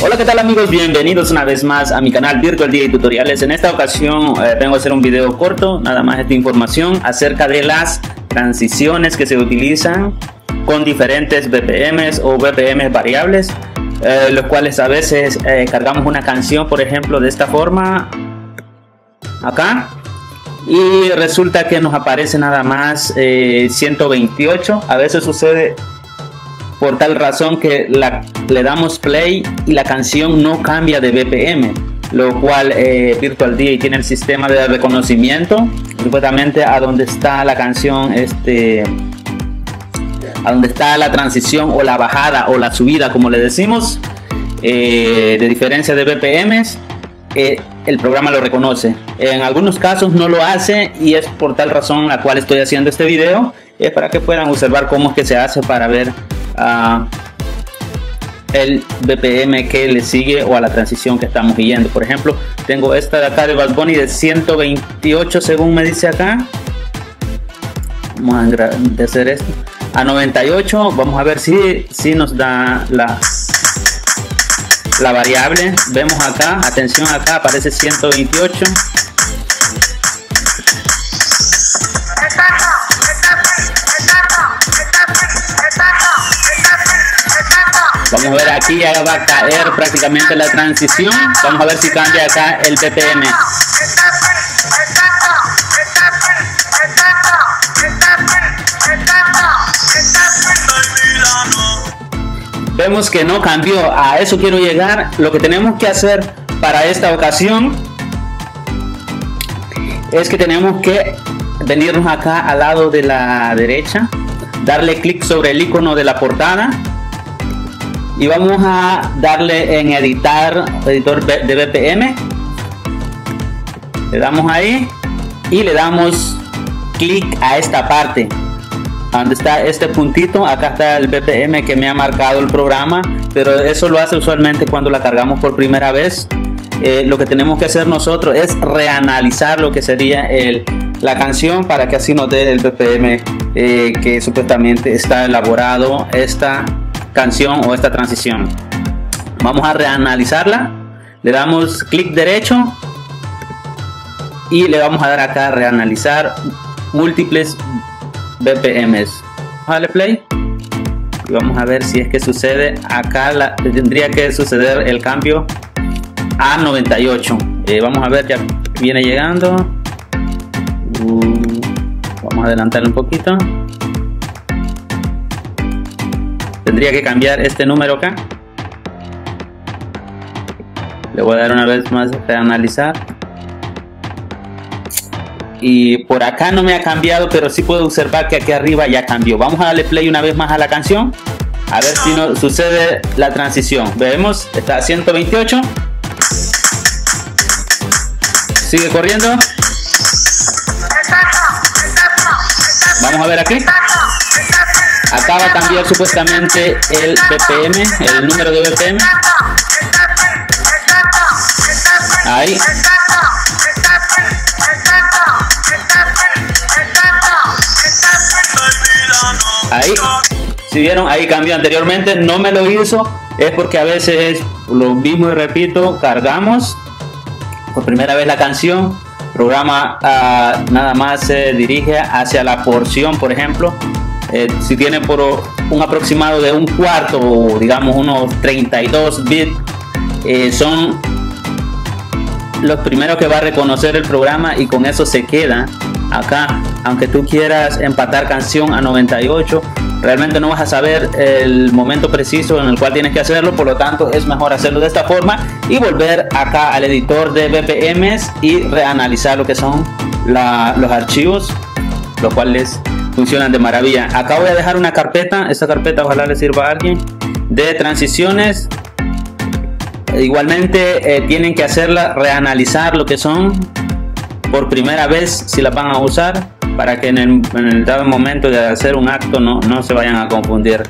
Hola, ¿qué tal amigos? Bienvenidos una vez más a mi canal Virtual DJ Tutoriales. En esta ocasión vengo a hacer un video corto, nada más esta información acerca de las transiciones que se utilizan con diferentes BPMs o BPMs variables, los cuales a veces cargamos una canción, por ejemplo, de esta forma acá, y resulta que nos aparece nada más 128. A veces sucede por tal razón que le damos play y la canción no cambia de BPM, lo cual Virtual DJ tiene el sistema de reconocimiento supuestamente a donde está la canción, a donde está la transición o la bajada o la subida, como le decimos, de diferencia de BPMs. El programa lo reconoce. En algunos casos no lo hace, y es por tal razón la cual estoy haciendo este video, es para que puedan observar cómo es que se hace para ver el BPM que le sigue o a la transición que estamos siguiendo. Por ejemplo, tengo esta de acá de Bad Bunny de 128, según me dice acá. Vamos a hacer esto a 98. Vamos a ver si nos da la variable. Vemos acá, atención, acá aparece 128. Vamos a ver, aquí ya va a caer prácticamente la transición. Vamos a ver si cambia acá el BPM. Vemos que no cambió. A eso quiero llegar. Lo que tenemos que hacer para esta ocasión es que tenemos que venirnos acá al lado de la derecha, darle clic sobre el icono de la portada y vamos a darle en editar, editor de BPM. Le damos ahí y le damos clic a esta parte donde está este puntito. Acá está el BPM que me ha marcado el programa, pero eso lo hace usualmente cuando la cargamos por primera vez. Lo que tenemos que hacer nosotros es reanalizar lo que sería la canción para que así nos dé el BPM que supuestamente está elaborado esta canción o esta transición. Vamos a reanalizarla, le damos clic derecho y le vamos a dar acá reanalizar múltiples BPMs. Vamos a darle play y vamos a ver si es que sucede acá. Tendría que suceder el cambio a 98. Vamos a ver, ya viene llegando. Vamos a adelantar un poquito. Tendría que cambiar este número acá. Le voy a dar una vez más para analizar. Y por acá no me ha cambiado, pero sí puedo observar que aquí arriba ya cambió. Vamos a darle play una vez más a la canción, a ver si nos sucede la transición. Vemos, está a 128. Sigue corriendo. Vamos a ver aquí. Acaba de cambiar supuestamente el BPM, el número de BPM. Ahí. Ahí, si vieron, ahí cambió. Anteriormente no me lo hizo, es porque a veces lo mismo, y repito, cargamos por primera vez la canción, el programa nada más se dirige hacia la porción. Por ejemplo, si tiene por un aproximado de un cuarto, o digamos unos 32 bits, son los primeros que va a reconocer el programa, y con eso se queda acá. Aunque tú quieras empatar canción a 98, realmente no vas a saber el momento preciso en el cual tienes que hacerlo, por lo tanto es mejor hacerlo de esta forma y volver acá al editor de BPMs y reanalizar lo que son los archivos, los cuales funcionan de maravilla. Acá voy a dejar una carpeta, esta carpeta ojalá le sirva a alguien, de transiciones. Igualmente tienen que hacerla, reanalizar lo que son por primera vez si la van a usar, para que en el dado momento de hacer un acto no se vayan a confundir,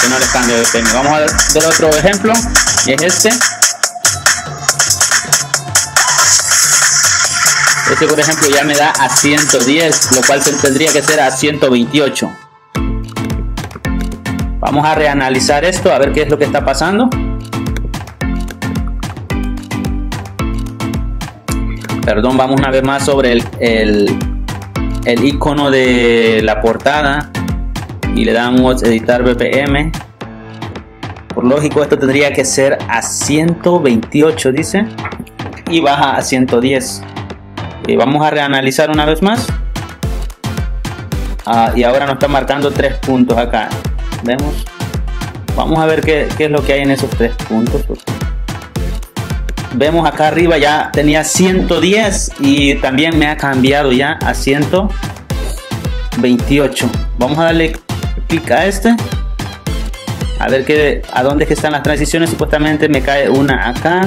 que no les cambie de tema. Vamos a ver otro ejemplo, es este por ejemplo ya me da a 110, lo cual tendría que ser a 128. Vamos a reanalizar esto a ver qué es lo que está pasando. Perdón, vamos una vez más sobre el icono de la portada y le damos editar BPM. Por lógico esto tendría que ser a 128, dice, y baja a 110. Y vamos a reanalizar una vez más. Y ahora nos está marcando 3 puntos acá. Vemos. Vamos a ver qué es lo que hay en esos 3 puntos. Vemos acá arriba, ya tenía 110 y también me ha cambiado ya a 128. Vamos a darle clic a este, a ver a dónde es que están las transiciones. Supuestamente me cae una acá,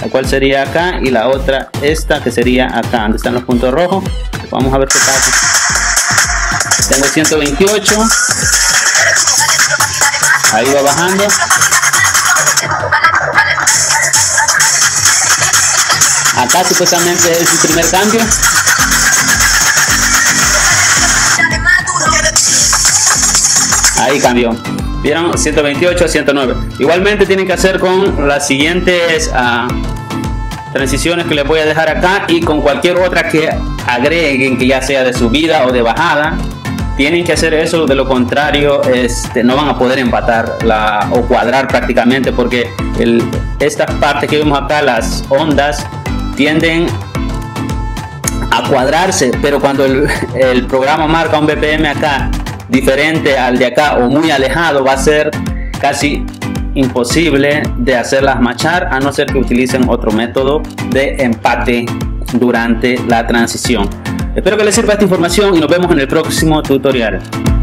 la cual sería acá, y la otra esta, que sería acá donde están los puntos rojos. Vamos a ver qué pasa. Tengo 128, ahí va bajando. Acá supuestamente es el primer cambio. Ahí cambió. Vieron, 128 a 109. Igualmente tienen que hacer con las siguientes transiciones que les voy a dejar acá, y con cualquier otra que agreguen, que ya sea de subida o de bajada. Tienen que hacer eso, de lo contrario no van a poder empatar o cuadrar prácticamente, porque estas partes que vemos acá, las ondas, tienden a cuadrarse, pero cuando el programa marca un BPM acá diferente al de acá o muy alejado, va a ser casi imposible de hacerlas machar, a no ser que utilicen otro método de empate durante la transición. Espero que les sirva esta información y nos vemos en el próximo tutorial.